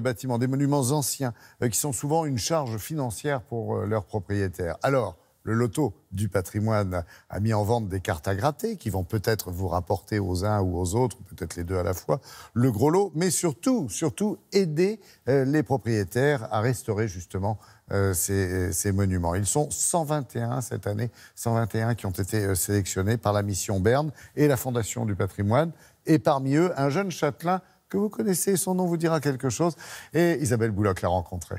bâtiments, des monuments anciens, qui sont souvent une charge financière pour leurs propriétaires. Alors, le loto du patrimoine a mis en vente des cartes à gratter qui vont peut-être vous rapporter aux uns ou aux autres, peut-être les deux à la fois, le gros lot, mais surtout aider les propriétaires à restaurer justement ces monuments. Ils sont 121 cette année, 121 qui ont été sélectionnés par la mission Bern et la Fondation du patrimoine, et parmi eux, un jeune châtelain que vous connaissez, son nom vous dira quelque chose, et Isabelle Bouloc l'a rencontré.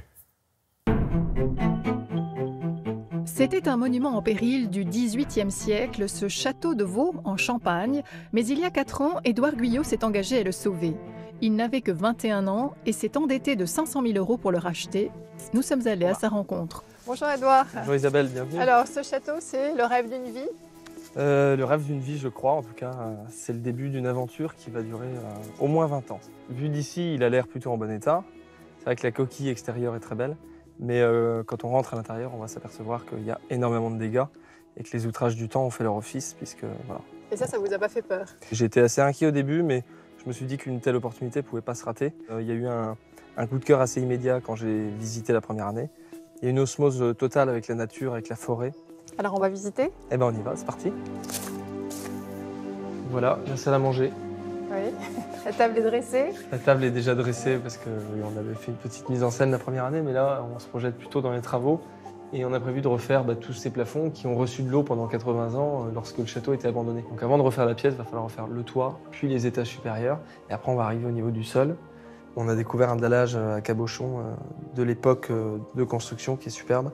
C'était un monument en péril du XVIIIe siècle, ce château de Vaux en Champagne. Mais il y a 4 ans, Édouard Guyot s'est engagé à le sauver. Il n'avait que 21 ans et s'est endetté de 500 000 € pour le racheter. Nous sommes allés à sa rencontre. Bonjour Édouard. Bonjour Isabelle, bienvenue. Alors ce château, c'est le rêve d'une vie ? Le rêve d'une vie, je crois. En tout cas, c'est le début d'une aventure qui va durer au moins 20 ans. Vu d'ici, il a l'air plutôt en bon état. C'est vrai que la coquille extérieure est très belle. Mais quand on rentre à l'intérieur, on va s'apercevoir qu'il y a énormément de dégâts et que les outrages du temps ont fait leur office. Puisque, voilà. Et ça vous a pas fait peur? J'étais assez inquiet au début, mais je me suis dit qu'une telle opportunité ne pouvait pas se rater. Il y a eu un coup de cœur assez immédiat quand j'ai visité la première année. Il y a une osmose totale avec la nature, avec la forêt. Alors on va visiter? Eh bien on y va, c'est parti. Voilà, la salle à manger. Oui, la table est dressée. La table est déjà dressée parce qu'on avait fait une petite mise en scène la première année, mais là, on se projette plutôt dans les travaux. Et on a prévu de refaire tous ces plafonds qui ont reçu de l'eau pendant 80 ans lorsque le château était abandonné. Donc avant de refaire la pièce, il va falloir refaire le toit, puis les étages supérieurs. Et après, on va arriver au niveau du sol. On a découvert un dallage à cabochon de l'époque de construction qui est superbe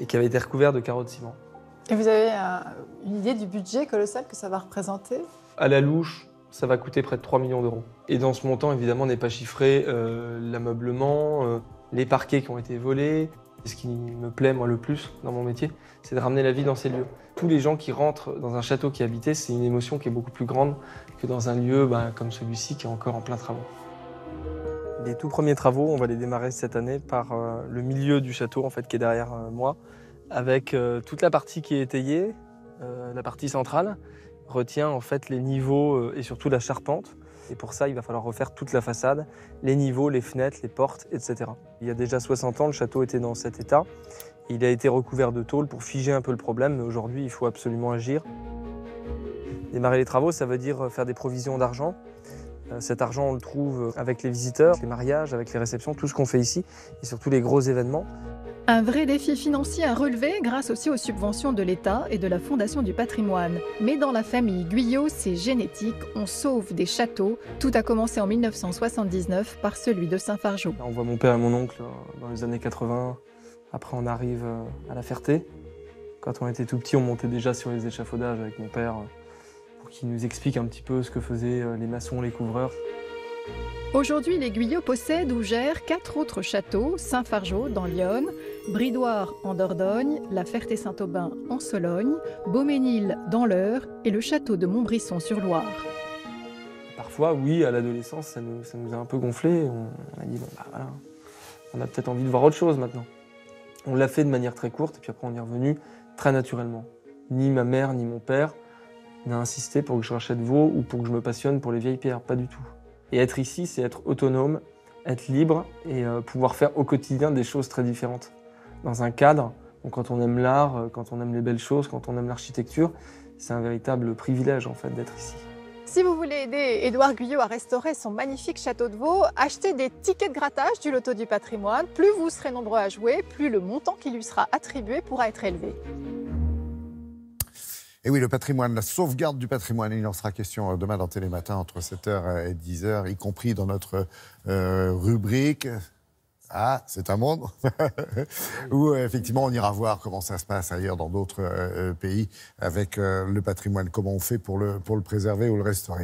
et qui avait été recouvert de carreaux de ciment. Et vous avez une idée du budget colossal que ça va représenter? À la louche, ça va coûter près de 3 millions d'euros. Et dans ce montant, évidemment, n'est pas chiffré l'ameublement, les parquets qui ont été volés. Ce qui me plaît, moi, le plus dans mon métier, c'est de ramener la vie dans ces lieux. Tous les gens qui rentrent dans un château qui est habité, c'est une émotion qui est beaucoup plus grande que dans un lieu comme celui-ci qui est encore en plein travaux. Les tout premiers travaux, on va les démarrer cette année par le milieu du château, en fait, qui est derrière moi, avec toute la partie qui est étayée, la partie centrale, retient en fait les niveaux et surtout la charpente. Et pour ça, il va falloir refaire toute la façade, les niveaux, les fenêtres, les portes, etc. Il y a déjà 60 ans, le château était dans cet état. Il a été recouvert de tôle pour figer un peu le problème, mais aujourd'hui, il faut absolument agir. Démarrer les travaux, ça veut dire faire des provisions d'argent. Cet argent, on le trouve avec les visiteurs, les mariages, avec les réceptions, tout ce qu'on fait ici, et surtout les gros événements. Un vrai défi financier à relever grâce aussi aux subventions de l'État et de la Fondation du patrimoine. Mais dans la famille Guyot, c'est génétique, on sauve des châteaux. Tout a commencé en 1979 par celui de Saint-Fargeau. On voit mon père et mon oncle dans les années 80. Après, on arrive à La Ferté. Quand on était tout petit, on montait déjà sur les échafaudages avec mon père pour qu'il nous explique un petit peu ce que faisaient les maçons, les couvreurs. Aujourd'hui, les Guyot possèdent ou gèrent 4 autres châteaux, Saint-Fargeau dans l'Yonne, Bridoire en Dordogne, La Ferté-Saint-Aubin en Sologne, Beaumesnil dans l'Eure et le château de Montbrisson-sur-Loire. Parfois, oui, à l'adolescence, ça nous a un peu gonflé. On a dit, voilà, on a peut-être envie de voir autre chose maintenant. On l'a fait de manière très courte et puis après on est revenu très naturellement. Ni ma mère ni mon père n'a insisté pour que je rachète Vaux ou pour que je me passionne pour les vieilles pierres, pas du tout. Et être ici, c'est être autonome, être libre et pouvoir faire au quotidien des choses très différentes. Dans un cadre, quand on aime l'art, quand on aime les belles choses, quand on aime l'architecture, c'est un véritable privilège en fait d'être ici. Si vous voulez aider Édouard Guyot à restaurer son magnifique château de Vaux, achetez des tickets de grattage du loto du patrimoine. Plus vous serez nombreux à jouer, plus le montant qui lui sera attribué pourra être élevé. Et oui, le patrimoine, la sauvegarde du patrimoine, il en sera question demain dans Télé Matin entre 7h et 10h, y compris dans notre rubrique « Ah, c'est un monde !» où effectivement on ira voir comment ça se passe ailleurs dans d'autres pays avec le patrimoine, comment on fait pour le préserver ou le restaurer.